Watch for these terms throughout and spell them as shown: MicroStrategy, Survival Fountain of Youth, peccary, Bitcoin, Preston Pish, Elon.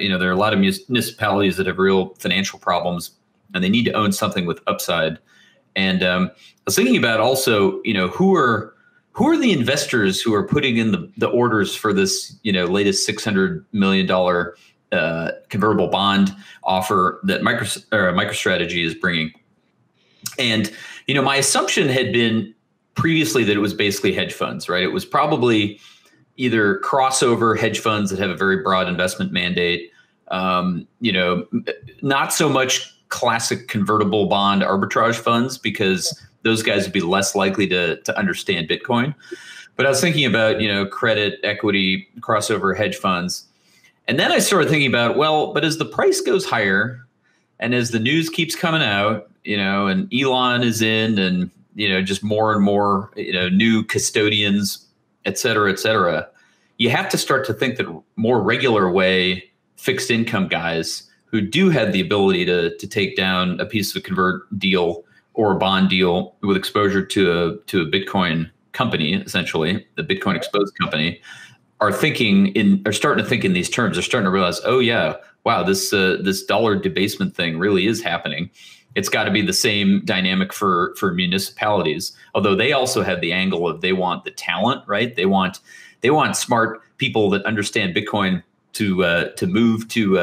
you know, there are a lot of municipalities that have real financial problems, and they need to own something with upside. And I was thinking about also, you know, who are the investors who are putting in the orders for this, you know, latest $600 million convertible bond offer that MicroStrategy is bringing? And, you know, my assumption had been previously that it was basically hedge funds, right? It was probably either crossover hedge funds that have a very broad investment mandate, you know, not so much classic convertible bond arbitrage funds, because those guys would be less likely to understand Bitcoin. But I was thinking about, you know, credit, equity, crossover hedge funds. And then I started thinking about, well, but as the price goes higher and as the news keeps coming out, you know, and Elon is in, and, you know, just more and more, you know, new custodians, et cetera, you have to start to think that more regular way fixed income guys who do have the ability to take down a piece of a convert deal or a bond deal with exposure to a Bitcoin company, essentially, the Bitcoin exposed company, are starting to think in these terms. They're starting to realize, oh yeah, wow, this dollar debasement thing really is happening. It's got to be the same dynamic for municipalities, although they also have the angle of they want the talent, right? They want smart people that understand Bitcoin to move to,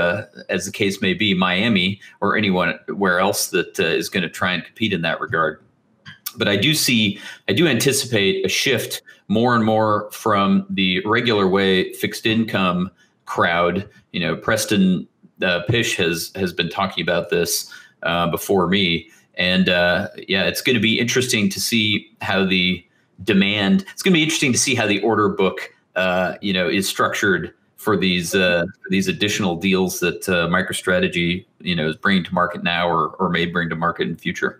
as the case may be, Miami or anywhere else that is going to try and compete in that regard. But I do anticipate a shift more and more from the regular way fixed income crowd. You know, Preston Pish has been talking about this before me, and yeah, it's going to be interesting to see how the demand. It's going to be interesting to see how the order book, you know, is structured for these additional deals that MicroStrategy, you know, is bringing to market now or may bring to market in future.